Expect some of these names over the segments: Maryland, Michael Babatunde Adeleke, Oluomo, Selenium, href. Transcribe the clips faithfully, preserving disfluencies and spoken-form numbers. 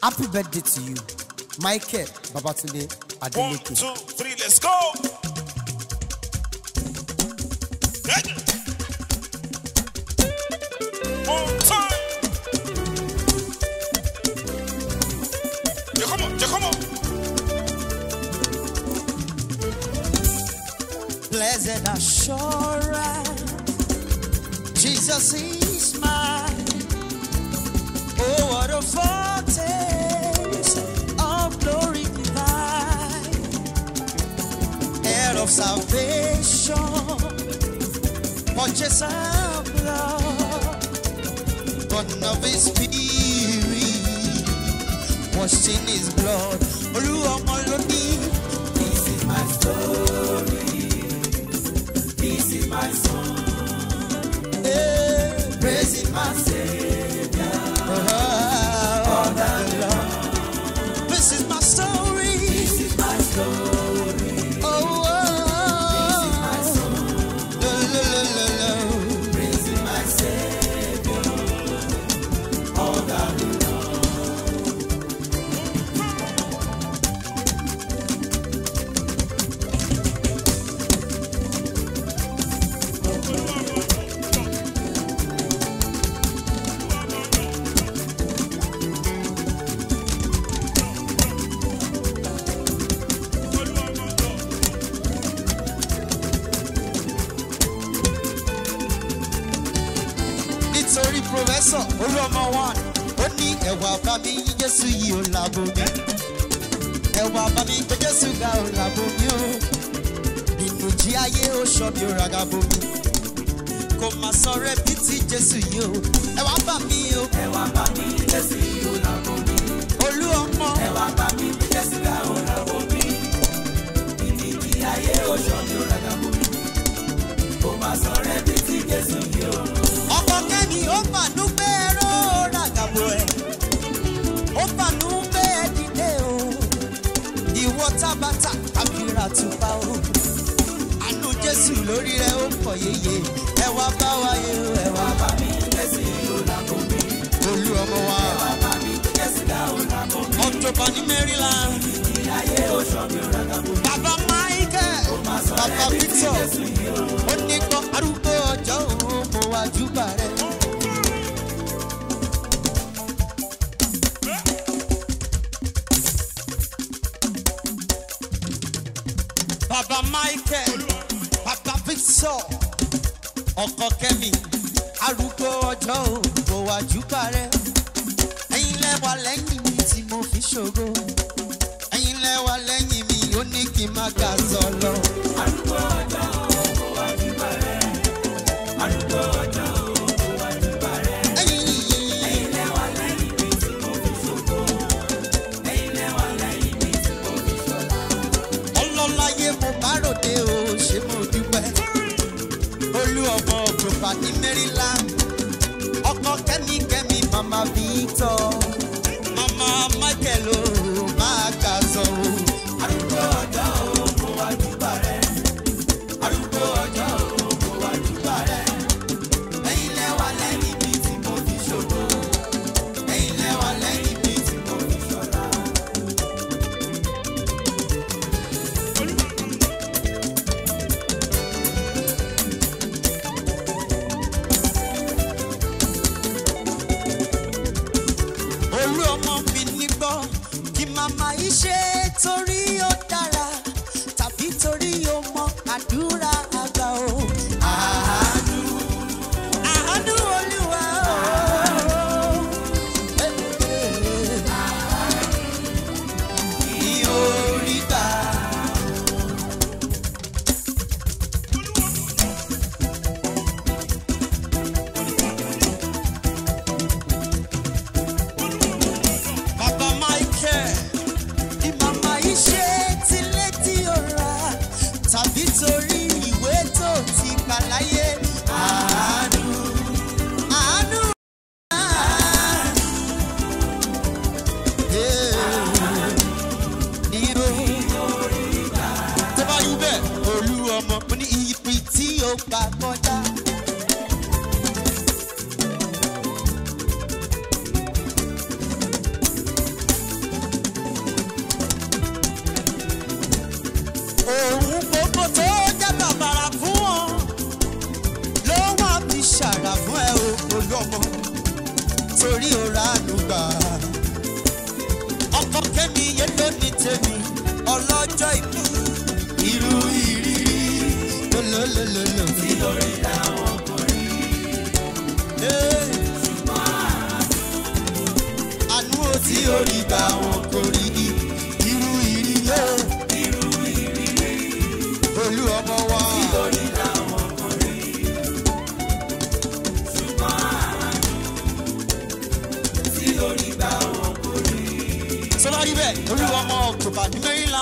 Happy birthday to you, Michael Babatunde Adeleke. One, two, three, let's go. Hey. One time. Yeah, come on, yeah, come on. Blessed assurance, Jesus is mine. Oh, what a foretaste of glory divine, heir of salvation, purchase of blood, born of His Spirit, washed in His blood. This is my story, this is my song, hey, praising my Savior. Sorry, Professor, Ulama one. Only Ewa Bami, Jesu Yo Labomi. Ewa Bami, Jesu Ga Labomi. Nínú jí ayé o shobi ragabomi. Kò má sọ repiti Jesu Yo. Ewa Bami o. Ewa Bami, Jesu Yo Labomi. Oluomo. Ewa Bami, Jesu Ga Labomi. Nínú jí ayé o shobi ragabomi. Kò má sọ repiti Jesu Yo. Tabata amira tupa o anu Jesu lórí rẹ̀ o po yeye ẹ wá bá wa ye o ẹ wá bá mi Jesu yo labomi olú ọmọ wa ẹ wá bá mi Jesu da o labomi October ní Maryland ayé o so mi ra labomi Baba Michael Baba Victor oni ko arúgbó ọjọ́ o mo wá júbà rẹ. Baba Michael, Baba Victor, Oko Kemi, Aruko Ojo, Bowa Jukare. Ẹ̀yin lẹ wà lẹ́yìn mi tí mo fi ṣògo. Ẹ̀yin lẹ wà lẹ́yìn mi, ó ní kí n má ga solo. Aruko Ojo, Bowa Jukare. Aruko Ojo, Bowa Jukare. Ẹ̀yin lẹ wà lẹ́yìn mi tí mo fi ṣògo. Ẹ̀yin lẹ wà lẹ́yìn mi tí mo fi ṣògo. Ololaye mo báròde o ṣe mo dúpẹ́ olú ọmọ òkùnfà ní Maryland ọkọ kẹ́mikẹ́mi mama Victor mama Michael o máa kà sọ o. arúgbó ọjọ́ o kò wá júbà rẹ̀ arúgbó ọjọ́ o kò wá júbà rẹ̀ ẹ̀yin lẹ́wà lẹ́yìn mi tí mo fi ṣògo ẹ̀yin lẹ́wà lẹ́yìn mi tí mo fi ṣọlá. Mama iṣẹ́ torí ó dára tàbí torí ó mọ àdúrà àgbà o. Àánú àánú Olúwa o. Ní orí gbà. Baba Michael. Sorry, ìwé tó ti kà láyé. Àánú, àánú, àánú. Tó bá rí bẹ́ẹ̀, olú ọmọ mo ní ibi tí ó gbà kọjá. lòlò tí orí làwọn kò rí. Ṣùgbọ́n àrà àánú ò tí orí gbà wọn kò rí ni irú ìrírí. Irú ìrírí. Olú ọmọ wa. Tí orí làwọn kò rí. Ṣùgbọ́n àrà tí orí gbà wọn kò rí. Sọlá rí bẹ́ẹ̀ olú ọmọ ọ̀tọ̀bà ní Maryland.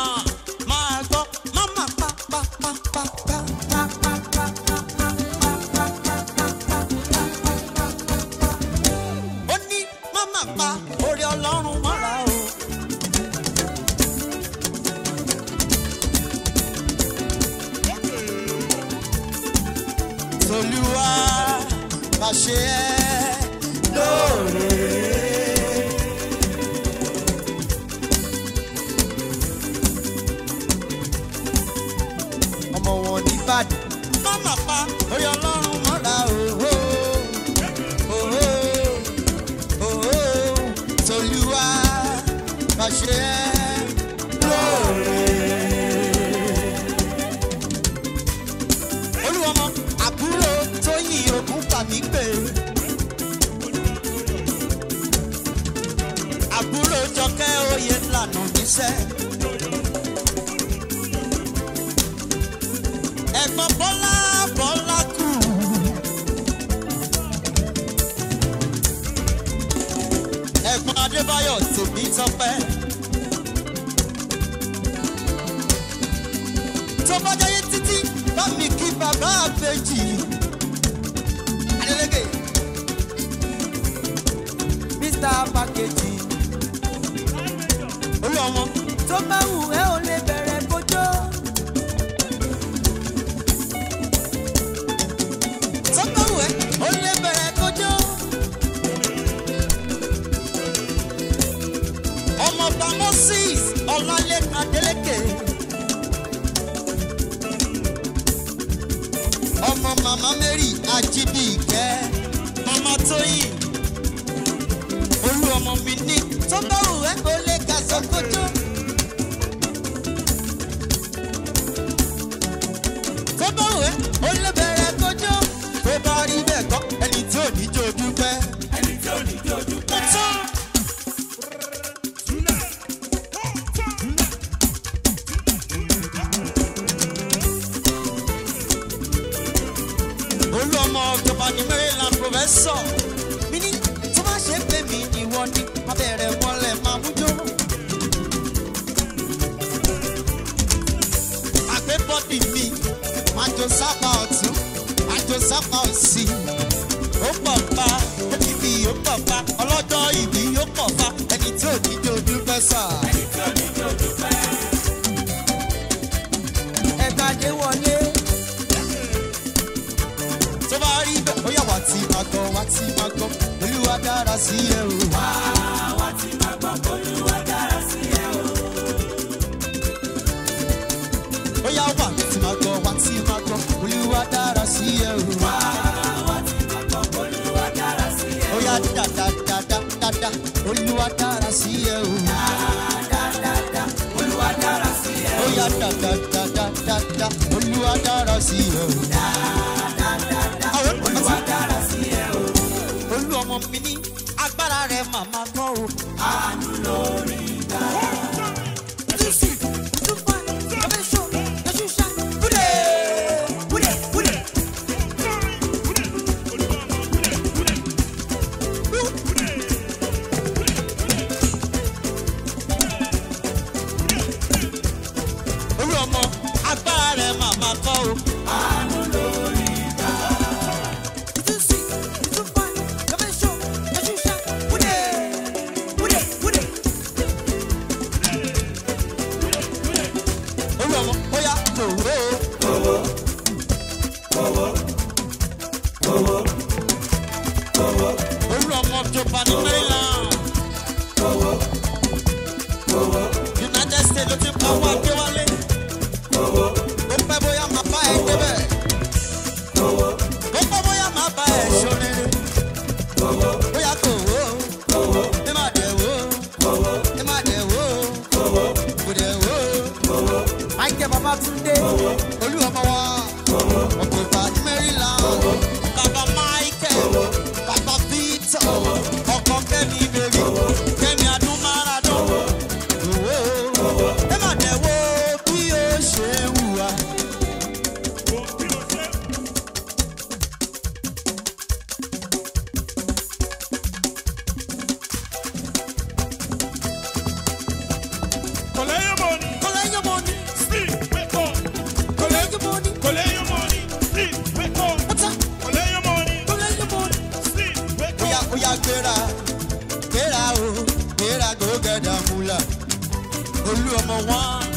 number one.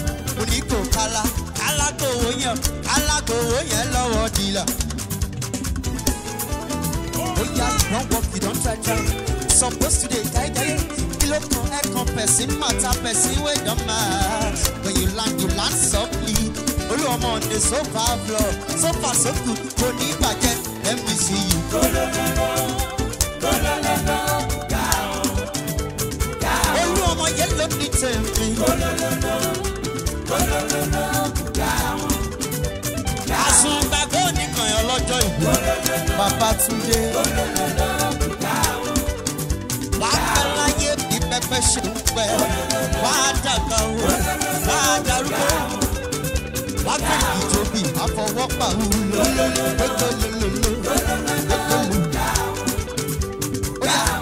We go kala, kala go yam, kala go yellow dealer. Oh yeah, don't walk, you don't try to. Supposed to the tie day. Look no air compass, it matter, person we don't matter. When you land, you land softly. Oh, I'm on the sofa floor, so far so good. Go deep again, let me see you. Go la la, go la la, down, down. Oh, I'm on yellow, it's empty. Go la la, go la la, down. Asumba go ni kan yo lọ́jọ́ ìgbà. Babatunde. Go la la, down. Wa alaye bi pepe se npe. Wa daga o. Wa darugo. Wa pe ni to bi afowo pa u lo.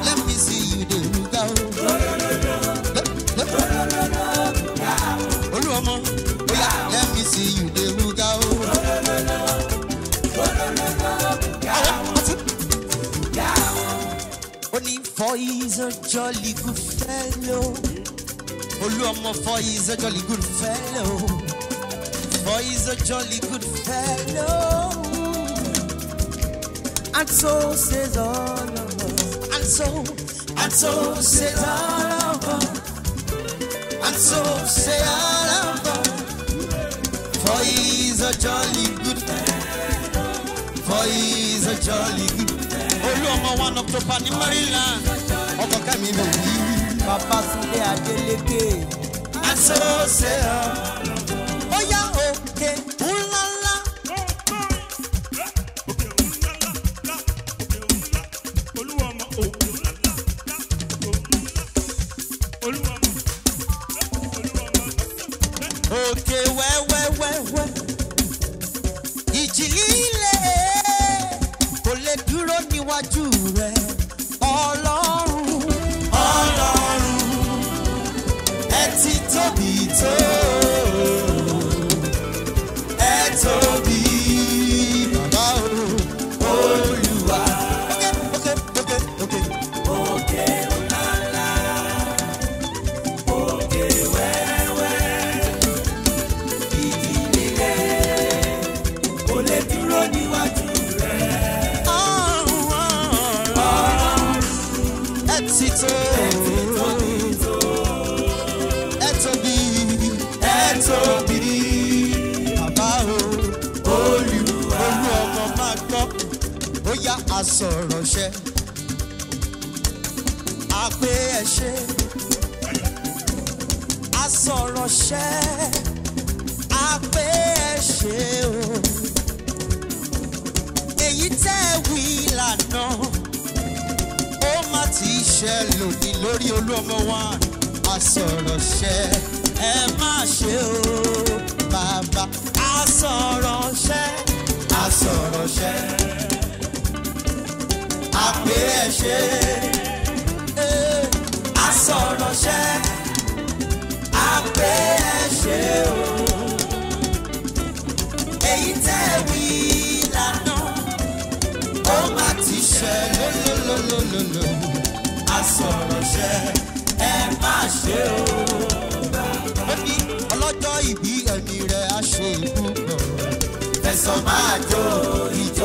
Let me see you dey ruga o. Oya, let me see you dey ruga o. Only for is a jolly good fellow. Oluomo for is a jolly good fellow. For is a jolly good fellow. And so says all of us. And so, and so says all of us. And so say all of us. For he's a jolly good man. For he's a jolly good man. Oluomo one of the pan in Maryland. Oko kami no yi. Babatunde Adeleke. And so say all of us. Oh yeah, okay. Ooh la la. Oluomo, oh la la. Oluomo. Okay, where, where, where, where? Ijilile, ko le duro ni waju re. Olorun, Olorun, e ti tobi to, e tobi baba o, Oluwa. Okay, okay, okay, okay, okay. Etito, etobi, etobi, baba o, Oluwa, Oluomo ma gbọ́, bóyá a sọ̀rọ̀ ṣe, a pé ẹ ṣé, a sọ̀rọ̀ ṣe, a pé ẹ ṣé o, èyí tẹ́ wí lánàá. Ti ṣe lòdì lórí Oluomo wa asọ̀rọ̀ ṣe ẹ má ṣe o bàbá asọ̀rọ̀ ṣe asọ̀rọ̀ ṣe àpè ẹ ṣe asọ̀rọ̀ ṣe àpè ẹ ṣe o èyí tẹ́ wí lánàá ó má ti ṣe lólólólólóló. Asọ̀rọ̀ ṣe ẹ má ṣe o. Ó ní ọlọ́jọ́ ìbí ẹni rẹ̀ aṣọ ìkú. Fẹ̀sọ̀ máa jó ìjọba.